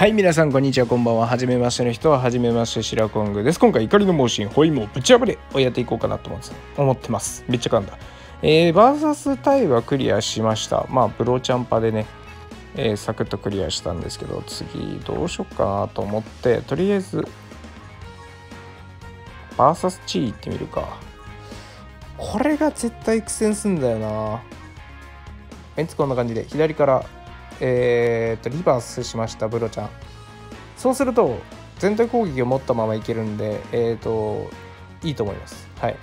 はい、皆さんこんにちは、こんばんは。はじめましての人ははじめまして、シラコングです。今回怒りの猛進包囲網ぶち破れをやっていこうかなと思ってます。めっちゃ噛んだ。バーサスタイはクリアしました。まあブローチャンパでね、サクッとクリアしたんですけど、次どうしよっかなと思って、とりあえずバーサスチー行ってみるか。これが絶対苦戦すんだよな。メンツこんな感じで左からリバースしました、ブロちゃん。そうすると全体攻撃を持ったままいけるんで、いいと思います。はい、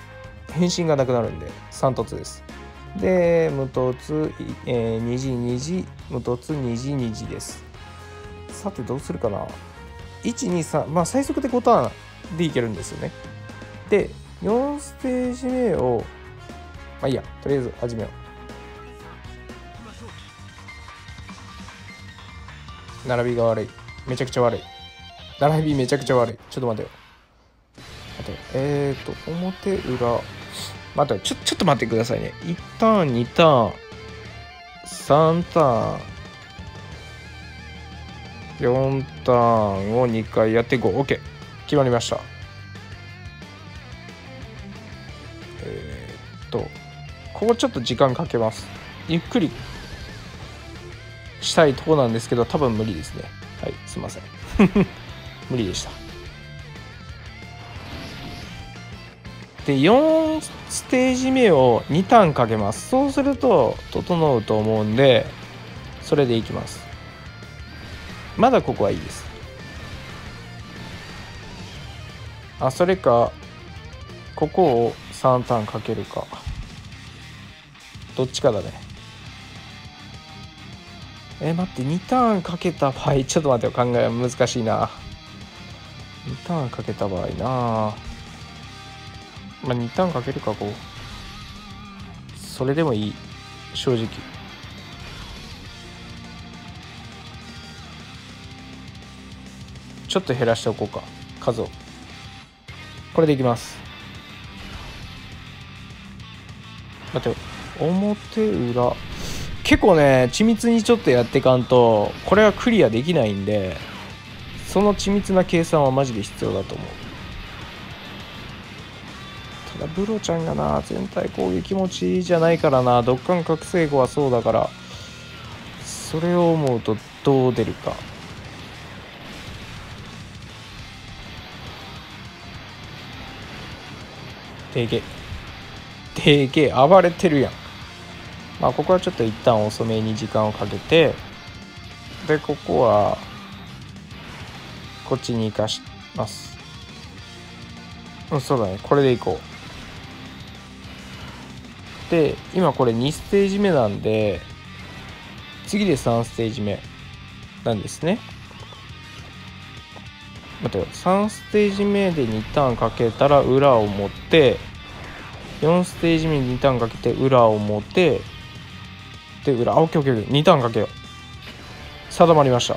変身がなくなるんで3突です。で無突、2時2時無突2時2時です。さてどうするかな。123、まあ最速で5ターンでいけるんですよね。で4ステージ目をまあいいや、とりあえず始めよう。並びが悪い。めちゃくちゃ悪い。並びめちゃくちゃ悪い。ちょっと待てよ。待てよ。表裏。待てよ。ちょっと待ってくださいね。1ターン、2ターン、3ターン、4ターンを2回やって5。OK。決まりました。ここちょっと時間かけます。ゆっくりしたいとこなんですけど、多分無理ですね。はい、すいません。無理でした。で4ステージ目を2ターンかけます。そうすると整うと思うんで、それでいきます。まだここはいいです。あ、それかここを3ターンかけるか、どっちかだね。待って、2ターンかけた場合、ちょっと待ってよ、考えは難しいな。2ターンかけた場合な、まあ2ターンかけるか、こう。それでもいい、正直。ちょっと減らしておこうか、数を。これでいきます。待ってよ、表裏。結構ね、緻密にちょっとやってかんとこれはクリアできないんで、その緻密な計算はマジで必要だと思う。ただブロちゃんがな、全体攻撃持ちじゃないからな、ドッカン覚醒後はそうだから、それを思うとどう出るか。でけでけ、暴れてるやん。まあここはちょっと一旦遅めに時間をかけて、でここはこっちに生かします。うん、そうだね、これでいこう。で今これ2ステージ目なんで、次で3ステージ目なんですね。待てよ、3ステージ目で2ターンかけたら裏を持って、4ステージ目に2ターンかけて裏を持って、で裏、あ、オッケーオッケー、2ターンかけよう。定まりました。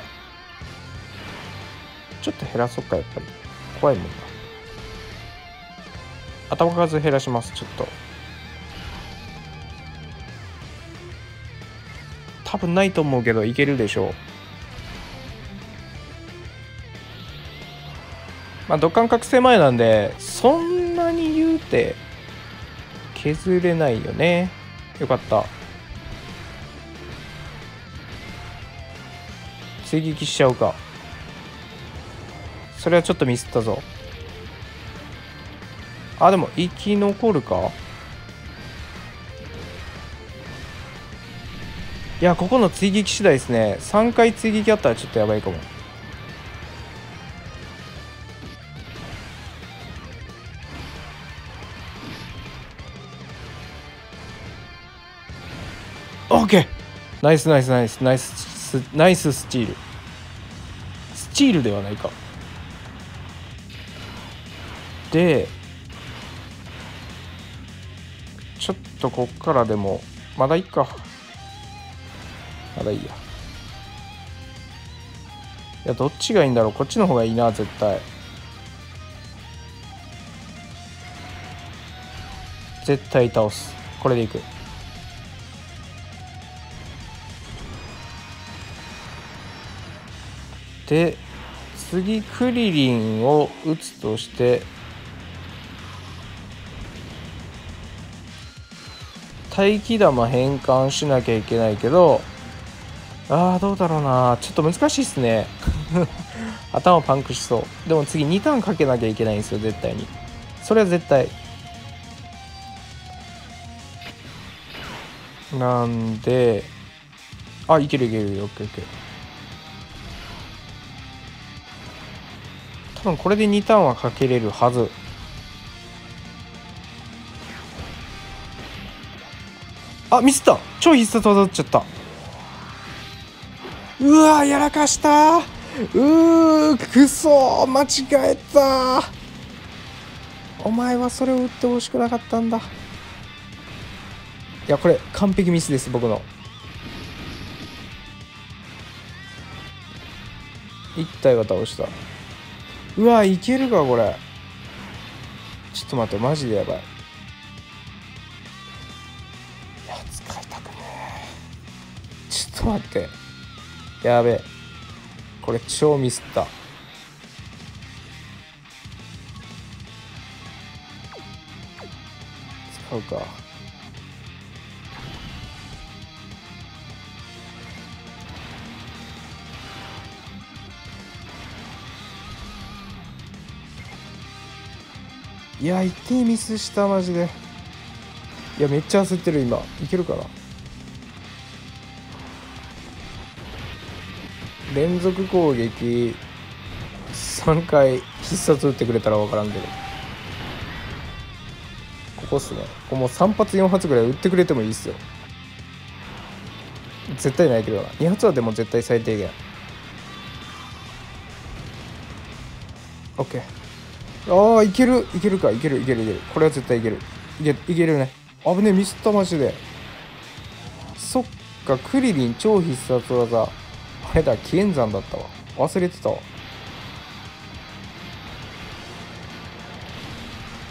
ちょっと減らそっか、やっぱり怖いもんな。頭数減らします。ちょっと多分ないと思うけどいけるでしょう。まあドッカン覚醒前なんで、そんなに言うて削れないよね。よかった。追撃しちゃうか。それはちょっとミスったぞ。あ、でも生き残るか。いや、ここの追撃次第ですね。3回追撃あったらちょっとやばいかも。オッケー、ナイスナイスナイスナイスナイス、スチール。スチールではないか。でちょっとこっからでもまだいいか、まだいいや。いや、どっちがいいんだろう。こっちの方がいいな絶対。絶対倒す。これでいく。して次クリリンを打つとして、待機玉変換しなきゃいけないけど、どうだろうな、ちょっと難しいっすね頭パンクしそう。でも次2ターンかけなきゃいけないんですよ、絶対に。それは絶対なんで、いけるいける、オッケーオッケー。多分これで2ターンはかけれるはず。ミスった、超必殺技打っちゃった。うわー、やらかした。くそー、間違えた。お前はそれを打ってほしくなかったんだ。いや、これ完璧ミスです、僕の。1体は倒した。うわ、いけるかこれ。ちょっと待って、マジでやばい。いや、使いたくねえ。ちょっと待って、やべえ、これ超ミスった。使うか。いや、一気にミスした、マジで。いや、めっちゃ焦ってる今。いけるかな。連続攻撃3回必殺打ってくれたら分からんけど、ここっすね。ここもう3発4発ぐらい打ってくれてもいいっすよ。絶対ないけどな、2発はでも絶対最低限。 OK。いけるいけるか、いけるいけるいける。これは絶対いける。いけるね。危ねえ、ミスった、マジで。そっか、クリリン超必殺技。あれだ、紀元山だったわ、忘れてたわ。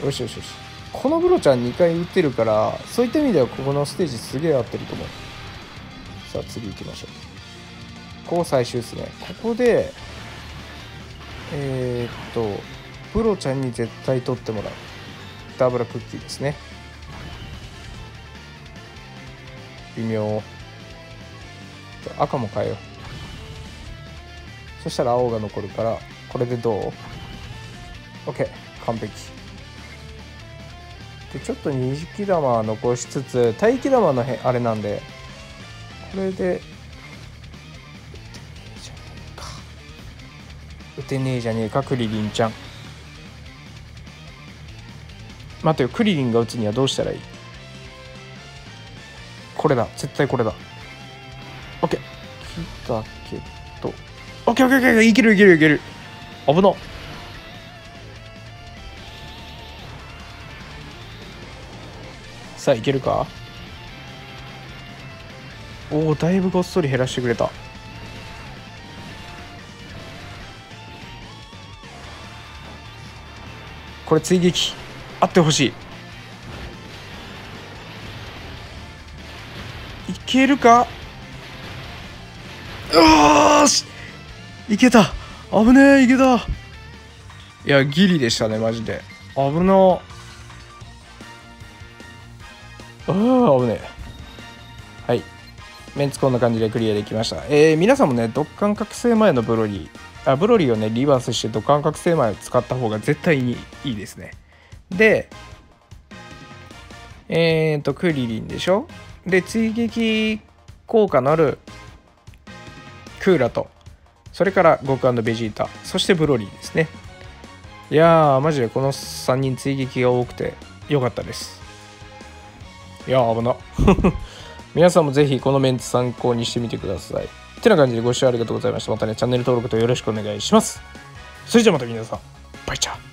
よしよしよし。このブロちゃん2回打ってるから、そういった意味ではここのステージすげえ合ってると思う。さあ次行きましょう。ここ最終ですね。ここでブロちゃんに絶対取ってもらうダブルクッキーですね。微妙。赤も変えよう。そしたら青が残るから、これでどう？ OK、 完璧で、ちょっと二色玉残しつつ待機玉のあれなんで、これで打てねえじゃねえか、クリリンちゃん。待てよ、クリリンが打つにはどうしたらいい？これだ、絶対これだ。 OK、 来たけど OKOKOK、 いけるいけるいける。危なっ。さあいけるか。おお、だいぶごっそり減らしてくれた。これ追撃あってほしい。いけるか。よし、いけた。危ねえ、いけた。いや、ギリでしたね、マジで。危なー。危ねえ。はい、メンツこんな感じでクリアできました。皆さんもね、ドッカン覚醒前のブロリーをねリバースしてドカン覚醒前を使った方が絶対にいいですね。でクリリンでしょ。で追撃効果のあるクーラと、それからゴク&ベジータ、そしてブロリーですね。いやーマジでこの3人追撃が多くてよかったです。いやー危な皆さんもぜひこのメンツ参考にしてみてください。ってな感じでご視聴ありがとうございました。またね、チャンネル登録とよろしくお願いします。それじゃあまた皆さん、バイチャー。